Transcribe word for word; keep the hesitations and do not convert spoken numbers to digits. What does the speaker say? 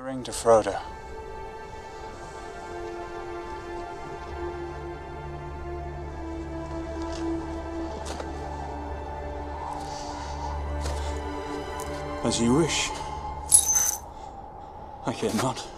the ring to Frodo. As you wish. I cannot.